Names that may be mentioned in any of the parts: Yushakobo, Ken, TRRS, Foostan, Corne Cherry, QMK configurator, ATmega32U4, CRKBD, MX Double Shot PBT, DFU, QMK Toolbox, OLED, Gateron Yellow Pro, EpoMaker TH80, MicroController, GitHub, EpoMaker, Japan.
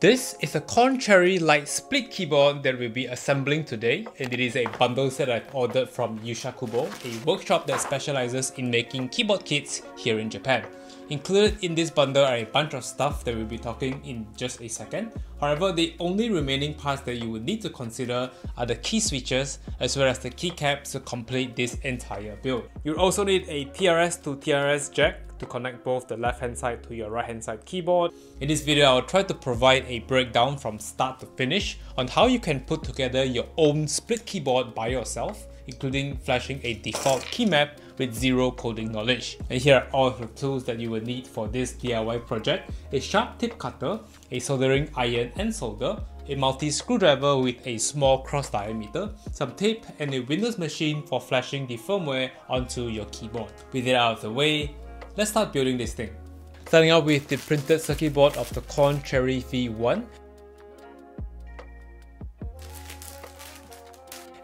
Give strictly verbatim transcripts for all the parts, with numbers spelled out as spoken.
This is a Corne Cherry light split keyboard that we'll be assembling today, and it is a bundle set I've ordered from Yushakobo, a workshop that specializes in making keyboard kits here in Japan. Included in this bundle are a bunch of stuff that we'll be talking in just a second. However, the only remaining parts that you would need to consider are the key switches as well as the keycaps to complete this entire build. You'll also need a T R S to T R S jack to connect both the left hand side to your right hand side keyboard. In this video, I'll try to provide a breakdown from start to finish on how you can put together your own split keyboard by yourself, including flashing a default key map with zero coding knowledge. And here are all the tools that you will need for this D I Y project: a sharp tip cutter, a soldering iron and solder, a multi-screwdriver with a small cross diameter, some tape, and a Windows machine for flashing the firmware onto your keyboard. With it out of the way, let's start building this thing. Starting out with the printed circuit board of the Corne Cherry V one.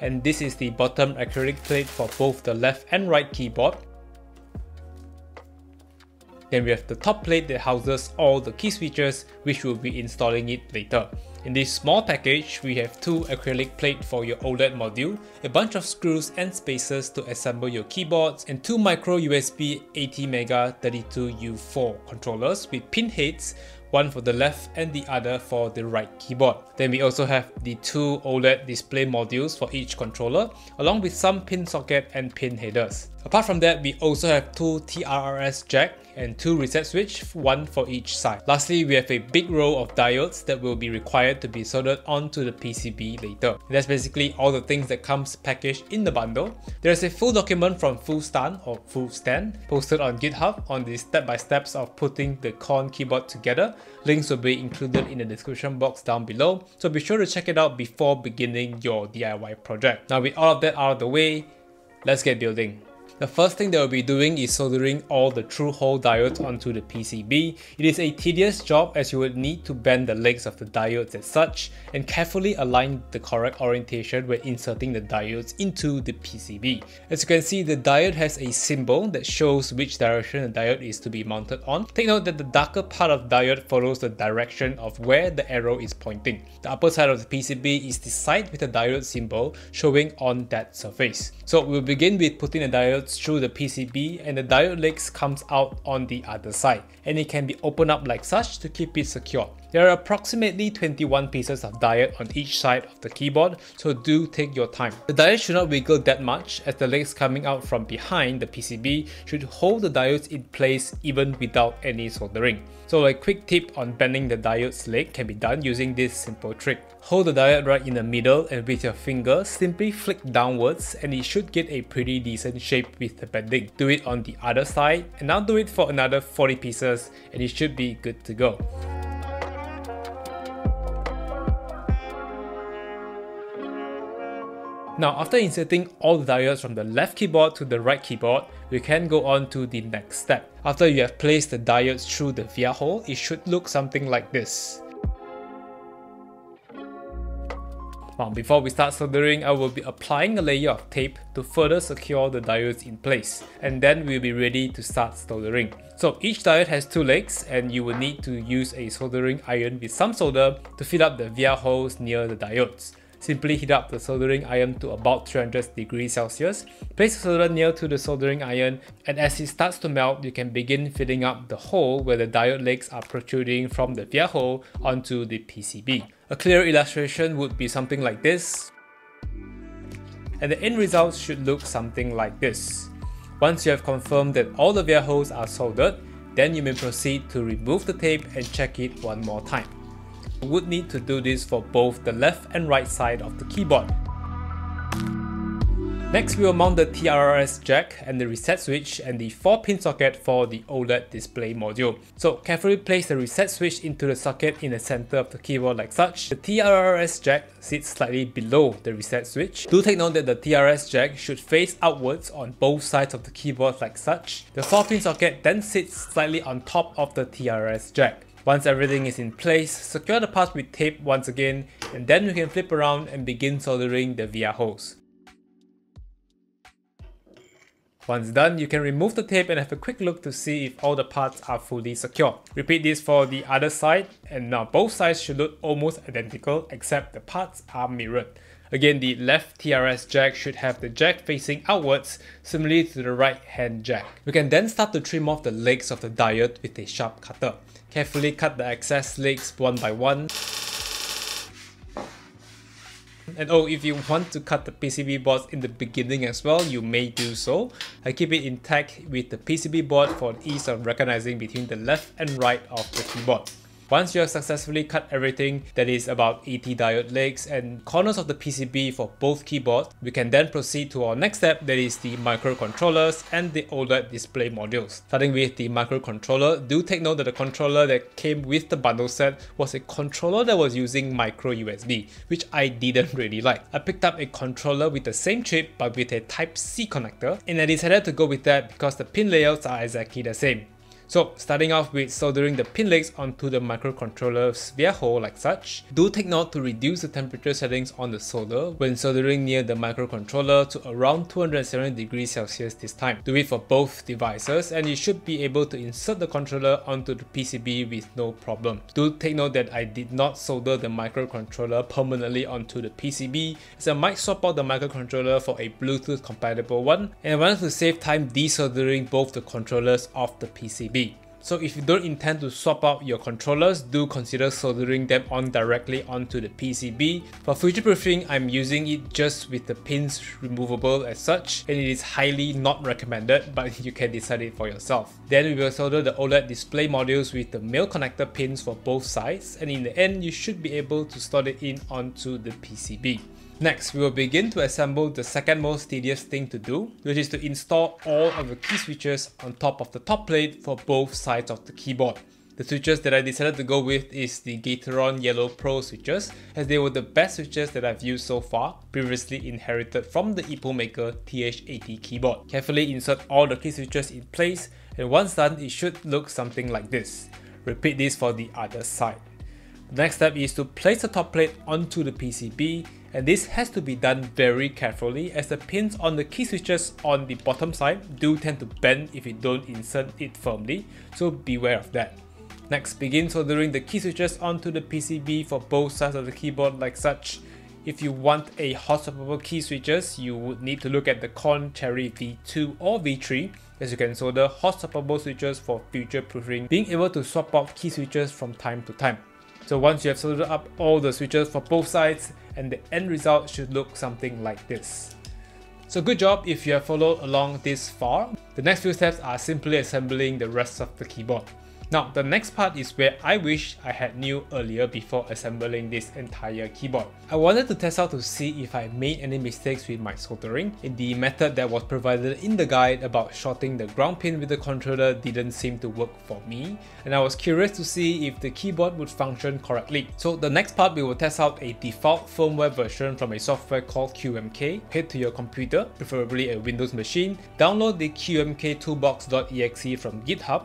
And this is the bottom acrylic plate for both the left and right keyboard. Then we have the top plate that houses all the key switches, which we'll be installing it later. In this small package, we have two acrylic plates for your OLED module, a bunch of screws and spacers to assemble your keyboards, and two micro U S B ATmega thirty-two U four controllers with pin heads, one for the left and the other for the right keyboard. Then we also have the two OLED display modules for each controller, along with some pin socket and pin headers. Apart from that, we also have two T R R S jack and two reset switch, one for each side. Lastly, we have a big row of diodes that will be required to be soldered onto the P C B later. And that's basically all the things that comes packaged in the bundle. There is a full document from Foostan or Foostan posted on GitHub on the step-by-steps of putting the Corne keyboard together. Links will be included in the description box down below, so be sure to check it out before beginning your D I Y project. Now with all of that out of the way, let's get building. The first thing that we'll be doing is soldering all the through-hole diodes onto the P C B. It is a tedious job as you would need to bend the legs of the diodes as such and carefully align the correct orientation when inserting the diodes into the P C B. As you can see, the diode has a symbol that shows which direction the diode is to be mounted on. Take note that the darker part of the diode follows the direction of where the arrow is pointing. The upper side of the P C B is the side with the diode symbol showing on that surface. So we'll begin with putting the diode through the P C B, and the diode legs comes out on the other side, and it can be opened up like such to keep it secure. There are approximately twenty-one pieces of diode on each side of the keyboard, so do take your time. The diode should not wiggle that much, as the legs coming out from behind the P C B should hold the diodes in place even without any soldering. So a quick tip on bending the diode's leg can be done using this simple trick. Hold the diode right in the middle, and with your finger, simply flick downwards and it should get a pretty decent shape with the bending. Do it on the other side, and now do it for another forty pieces and it should be good to go. Now after inserting all the diodes from the left keyboard to the right keyboard, we can go on to the next step. After you have placed the diodes through the via hole, it should look something like this. Now, before we start soldering, I will be applying a layer of tape to further secure the diodes in place, and then we'll be ready to start soldering. So each diode has two legs, and you will need to use a soldering iron with some solder to fill up the via holes near the diodes. Simply heat up the soldering iron to about three hundred degrees Celsius, place the solder near to the soldering iron, and as it starts to melt, you can begin filling up the hole where the diode legs are protruding from the via hole onto the P C B. A clear illustration would be something like this, and the end result should look something like this. Once you have confirmed that all the via holes are soldered, then you may proceed to remove the tape and check it one more time. You would need to do this for both the left and right side of the keyboard. Next, we will mount the T R R S jack and the reset switch and the four pin socket for the OLED display module. So carefully place the reset switch into the socket in the center of the keyboard like such. The T R R S jack sits slightly below the reset switch. Do take note that the T R R S jack should face outwards on both sides of the keyboard like such. The four pin socket then sits slightly on top of the T R R S jack. Once everything is in place, secure the parts with tape once again, and then you can flip around and begin soldering the via holes. Once done, you can remove the tape and have a quick look to see if all the parts are fully secure. Repeat this for the other side, and now both sides should look almost identical except the parts are mirrored. Again, the left T R S jack should have the jack facing outwards, similarly to the right hand jack. We can then start to trim off the legs of the diode with a sharp cutter. Carefully cut the excess legs one by one. And oh, if you want to cut the P C B boards in the beginning as well, you may do so. I keep it intact with the P C B board for the ease of recognizing between the left and right of the keyboard. Once you have successfully cut everything, that is about eighty diode legs and corners of the P C B for both keyboards, we can then proceed to our next step, that is the microcontrollers and the OLED display modules. Starting with the microcontroller, do take note that the controller that came with the bundle set was a controller that was using micro U S B, which I didn't really like. I picked up a controller with the same chip but with a Type C connector, and I decided to go with that because the pin layouts are exactly the same. So starting off with soldering the pin legs onto the microcontroller's via hole like such. Do take note to reduce the temperature settings on the solder when soldering near the microcontroller to around two hundred seventy degrees Celsius this time. Do it for both devices and you should be able to insert the controller onto the P C B with no problem. Do take note that I did not solder the microcontroller permanently onto the P C B, as I might swap out the microcontroller for a Bluetooth compatible one, and I wanted to save time desoldering both the controllers off the P C B. So if you don't intend to swap out your controllers, do consider soldering them on directly onto the P C B. For future-proofing, I'm using it just with the pins removable as such, and it is highly not recommended, but you can decide it for yourself. Then we will solder the OLED display modules with the male connector pins for both sides, and in the end, you should be able to slot it in onto the P C B. Next, we will begin to assemble the second most tedious thing to do, which is to install all of the key switches on top of the top plate for both sides of the keyboard. The switches that I decided to go with is the Gateron Yellow Pro switches, as they were the best switches that I've used so far, previously inherited from the EpoMaker T H eighty keyboard. Carefully insert all the key switches in place, and once done, it should look something like this. Repeat this for the other side. The next step is to place the top plate onto the P C B, and this has to be done very carefully as the pins on the key switches on the bottom side do tend to bend if you don't insert it firmly, so beware of that. Next, begin soldering the key switches onto the P C B for both sides of the keyboard like such. If you want a hot swappable key switches, you would need to look at the Corne Cherry V two or V three, as you can solder hot swappable switches for future proofing, being able to swap out key switches from time to time. So once you have soldered up all the switches for both sides, and the end result should look something like this. So good job if you have followed along this far. The next few steps are simply assembling the rest of the keyboard. Now the next part is where I wish I had knew earlier before assembling this entire keyboard. I wanted to test out to see if I made any mistakes with my soldering, and the method that was provided in the guide about shorting the ground pin with the controller didn't seem to work for me, and I was curious to see if the keyboard would function correctly. So the next part, we will test out a default firmware version from a software called Q M K. Head to your computer, preferably a Windows machine, download the Q M K toolbox dot E X E from GitHub,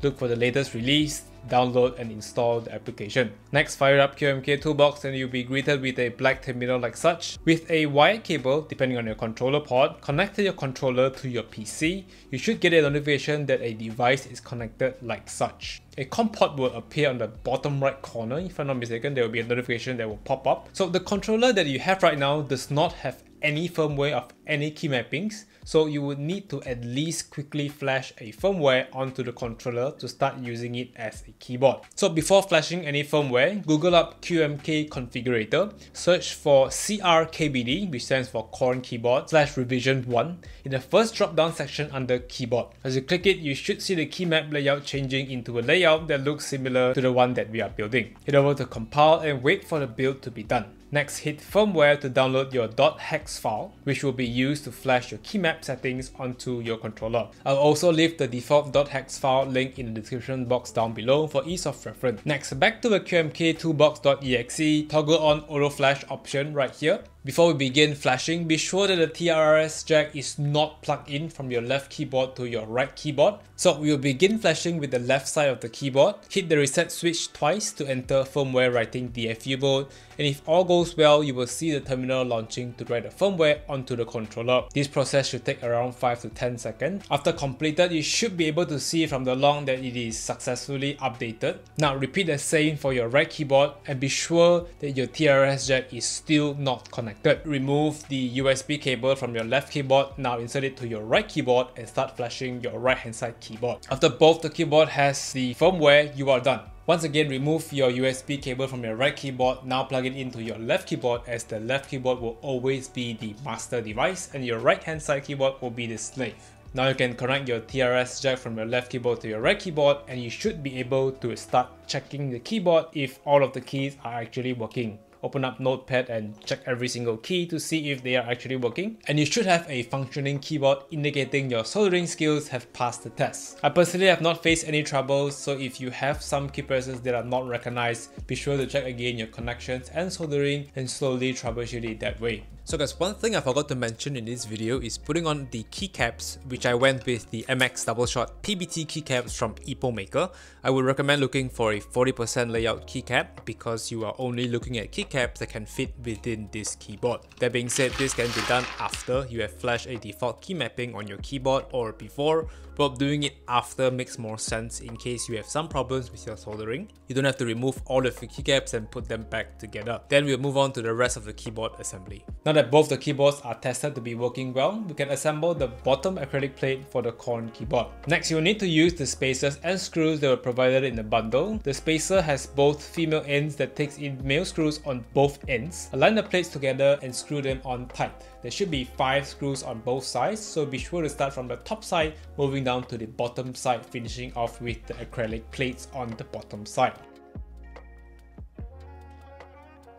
look for the latest release, download and install the application. Next, fire up Q M K Toolbox and you'll be greeted with a black terminal like such. With a wire cable, depending on your controller port, connect your controller to your P C. You should get a notification that a device is connected like such. A COM port will appear on the bottom right corner. If I'm not mistaken, there will be a notification that will pop up. So the controller that you have right now does not have any firmware of any key mappings, so you would need to at least quickly flash a firmware onto the controller to start using it as a keyboard. So before flashing any firmware, Google up Q M K configurator, search for C R K B D, which stands for Corn Keyboard slash revision one, in the first drop down section under keyboard. As you click it, you should see the key map layout changing into a layout that looks similar to the one that we are building. Head over to compile and wait for the build to be done. Next, hit firmware to download your .hex file, which will be used to flash your keymap settings onto your controller. I'll also leave the default .hex file link in the description box down below for ease of reference. Next, back to the Q M K toolbox dot E X E, toggle on auto flash option right here. Before we begin flashing, be sure that the T R R S jack is not plugged in from your left keyboard to your right keyboard. So we will begin flashing with the left side of the keyboard. Hit the reset switch twice to enter firmware writing D F U mode, and if all goes well, you will see the terminal launching to write the firmware onto the controller. This process should take around five to ten seconds. After completed, you should be able to see from the log that it is successfully updated. Now repeat the same for your right keyboard, and be sure that your T R R S jack is still not connected. Remove the U S B cable from your left keyboard, now insert it to your right keyboard and start flashing your right hand side keyboard. After both the keyboard has the firmware, you are done. Once again, remove your U S B cable from your right keyboard, now plug it into your left keyboard, as the left keyboard will always be the master device and your right hand side keyboard will be the slave. Now you can connect your T R R S jack from your left keyboard to your right keyboard, and you should be able to start checking the keyboard if all of the keys are actually working. Open up Notepad and check every single key to see if they are actually working. And you should have a functioning keyboard indicating your soldering skills have passed the test. I personally have not faced any troubles, so if you have some key presses that are not recognized, be sure to check again your connections and soldering and slowly troubleshoot it that way. So guys, one thing I forgot to mention in this video is putting on the keycaps, which I went with the M X Double Shot P B T keycaps from EpoMaker. I would recommend looking for a forty percent layout keycap because you are only looking at keycaps that can fit within this keyboard. That being said, this can be done after you have flashed a default key mapping on your keyboard or before, but doing it after makes more sense in case you have some problems with your soldering. You don't have to remove all of the keycaps and put them back together. Then we'll move on to the rest of the keyboard assembly. Now that both the keyboards are tested to be working well, we can assemble the bottom acrylic plate for the Corne keyboard. Next, you'll need to use the spacers and screws that were provided in the bundle. The spacer has both female ends that takes in male screws on both ends. Align the plates together and screw them on tight. There should be five screws on both sides, so be sure to start from the top side, moving down to the bottom side, finishing off with the acrylic plates on the bottom side.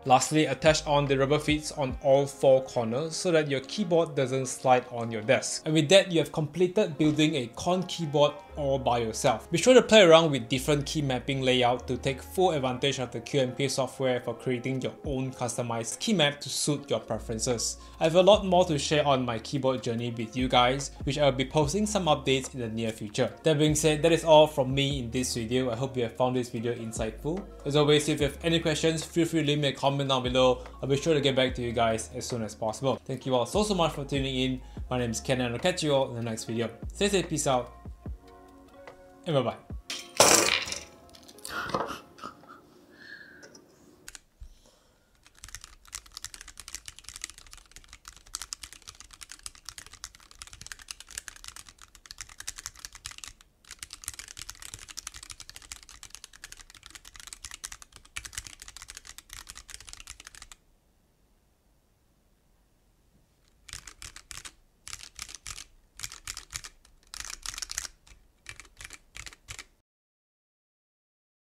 Lastly, attach on the rubber feet on all four corners so that your keyboard doesn't slide on your desk. And with that, you have completed building a Corne keyboard all by yourself. Be sure to play around with different key mapping layout to take full advantage of the Q M K software for creating your own customized key map to suit your preferences. I have a lot more to share on my keyboard journey with you guys, which I will be posting some updates in the near future. That being said, that is all from me in this video. I hope you have found this video insightful. As always, if you have any questions, feel free to leave me a comment Comment down below. I'll be sure to get back to you guys as soon as possible. Thank you all so so much for tuning in. My name is Ken and I'll catch you all in the next video. Stay safe, peace out, and bye bye.